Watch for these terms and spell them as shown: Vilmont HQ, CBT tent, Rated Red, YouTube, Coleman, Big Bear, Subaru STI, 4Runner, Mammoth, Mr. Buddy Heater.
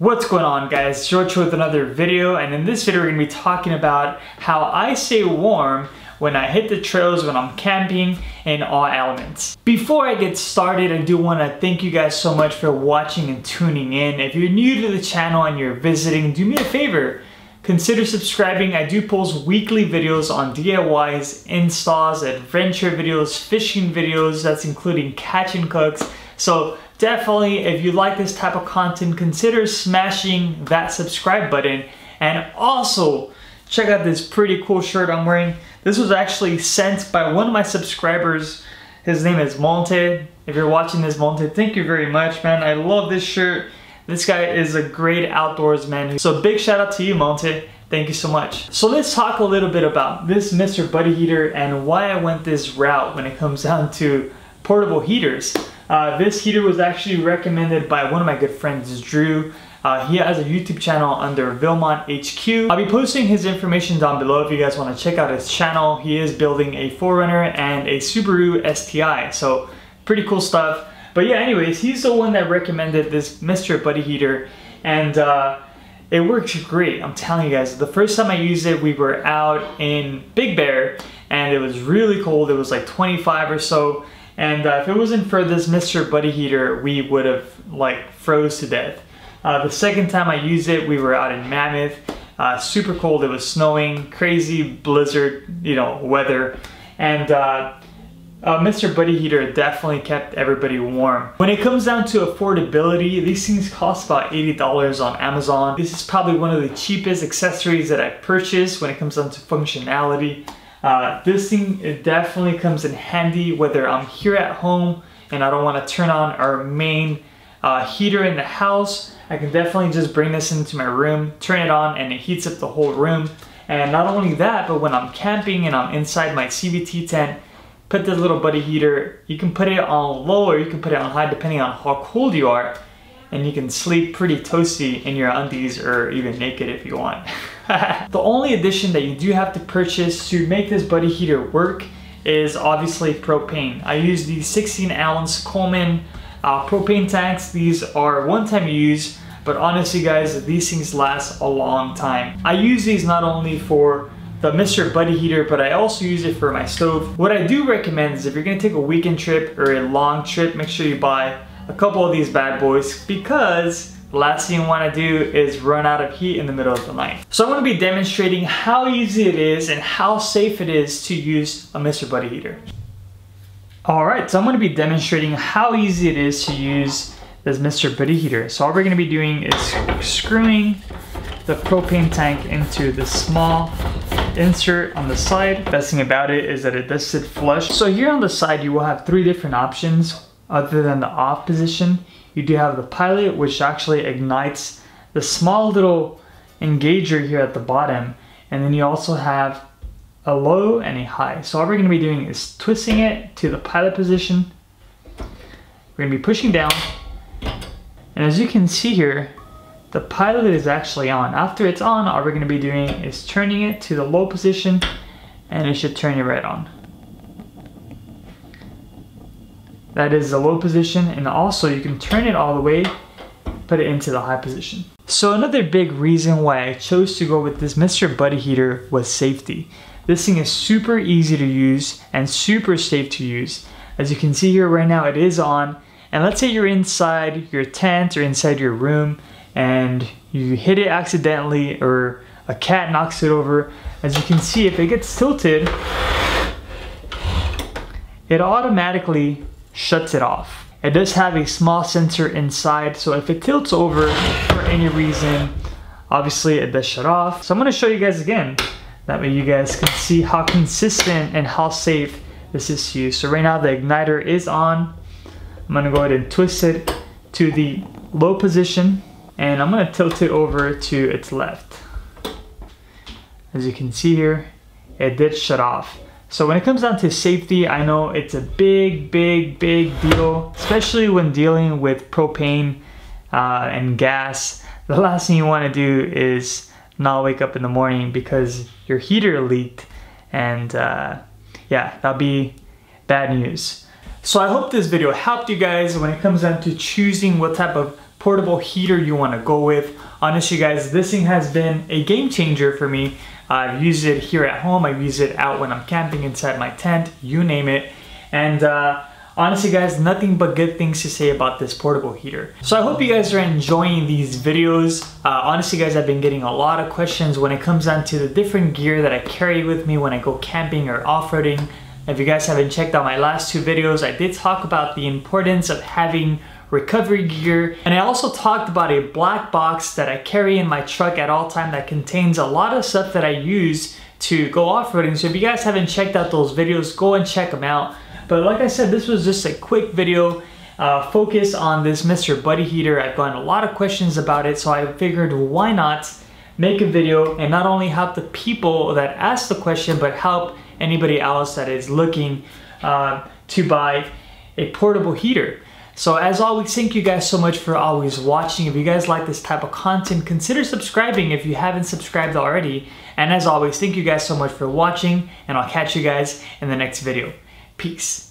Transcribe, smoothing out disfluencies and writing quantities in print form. What's going on, guys? George with another video, and in this video we're going to be talking about how I stay warm when I hit the trails, when I'm camping, in all elements. Before I get started, I do want to thank you guys so much for watching and tuning in. If you're new to the channel and you're visiting, do me a favor. Consider subscribing. I do post weekly videos on DIYs, installs, adventure videos, fishing videos, that's including catch and cooks. So definitely, if you like this type of content, consider smashing that subscribe button. And also, check out this pretty cool shirt I'm wearing. This was actually sent by one of my subscribers. His name is Monte. If you're watching this, Monte, thank you very much, man. I love this shirt. This guy is a great outdoorsman. So big shout out to you, Monte. Thank you so much. So let's talk a little bit about this Mr. Buddy Heater and why I went this route when it comes down to portable heaters. This heater was actually recommended by one of my good friends, Drew. He has a YouTube channel under Vilmont HQ. I'll be posting his information down below if you guys want to check out his channel. He is building a 4Runner and a Subaru STI, so pretty cool stuff. But yeah, anyways, he's the one that recommended this Mr. Buddy Heater, and it works great. I'm telling you guys, the first time I used it, we were out in Big Bear, and it was really cold. It was like 25 or so, and if it wasn't for this Mr. Buddy Heater, we would have like froze to death. The second time I used it, we were out in Mammoth, super cold. It was snowing, crazy blizzard, you know, weather, and Mr. Buddy Heater definitely kept everybody warm. When it comes down to affordability, these things cost about $80 on Amazon. This is probably one of the cheapest accessories that I purchased when it comes down to functionality. This thing, it definitely comes in handy whether I'm here at home and I don't want to turn on our main heater in the house. I can definitely just bring this into my room, turn it on, and it heats up the whole room. And not only that, but when I'm camping and I'm inside my CBT tent, put this little buddy heater, you can put it on low or you can put it on high depending on how cold you are, and you can sleep pretty toasty in your undies or even naked if you want. The only addition that you do have to purchase to make this buddy heater work is obviously propane. I use the 16-ounce Coleman propane tanks. These are one-time use, but honestly guys, these things last a long time. I use these not only for the Mr. Buddy Heater, but I also use it for my stove. What I do recommend is if you're gonna take a weekend trip or a long trip, make sure you buy a couple of these bad boys, because the last thing you wanna do is run out of heat in the middle of the night. So I'm gonna be demonstrating how easy it is and how safe it is to use a Mr. Buddy Heater. All right, so I'm gonna be demonstrating how easy it is to use this Mr. Buddy Heater. So all we're gonna be doing is screwing the propane tank into the small insert on the side. Best thing about it is that it does sit flush. So here on the side, you will have three different options other than the off position. You do have the pilot, which actually ignites the small little engager here at the bottom. And then you also have a low and a high. So all we're gonna be doing is twisting it to the pilot position. We're gonna be pushing down. And as you can see here, the pilot is actually on. After it's on, all we're gonna be doing is turning it to the low position, and it should turn it right on. That is the low position, and also you can turn it all the way, put it into the high position. So another big reason why I chose to go with this Mr. Buddy Heater was safety. This thing is super easy to use and super safe to use. As you can see here right now, it is on, and let's say you're inside your tent or inside your room, and you hit it accidentally or a cat knocks it over. As you can see, if it gets tilted, it automatically shuts it off. It does have a small sensor inside, so if it tilts over for any reason, obviously it does shut off. So I'm gonna show you guys again. That way you guys can see how consistent and how safe this is to use. So right now the igniter is on. I'm gonna go ahead and twist it to the low position, and I'm gonna tilt it over to its left. As you can see here, it did shut off. So when it comes down to safety, I know it's a big deal, especially when dealing with propane and gas. The last thing you wanna do is not wake up in the morning because your heater leaked, and yeah, that'll be bad news. So I hope this video helped you guys when it comes down to choosing what type of portable heater you want to go with. Honestly, guys, this thing has been a game changer for me. I've used it here at home. I've used it out when I'm camping inside my tent, you name it. And honestly, guys, nothing but good things to say about this portable heater. So I hope you guys are enjoying these videos. Honestly, guys, I've been getting a lot of questions when it comes down to the different gear that I carry with me when I go camping or off-roading. If you guys haven't checked out my last two videos, I did talk about the importance of having recovery gear, and I also talked about a black box that I carry in my truck at all times that contains a lot of stuff that I use to go off-roading. So if you guys haven't checked out those videos, go and check them out. But like I said, this was just a quick video focused on this Mr. Buddy Heater. I've gotten a lot of questions about it, so I figured why not make a video and not only help the people that asked the question, but help anybody else that is looking to buy a portable heater. So as always, thank you guys so much for always watching. If you guys like this type of content, consider subscribing if you haven't subscribed already. And as always, thank you guys so much for watching, and I'll catch you guys in the next video. Peace.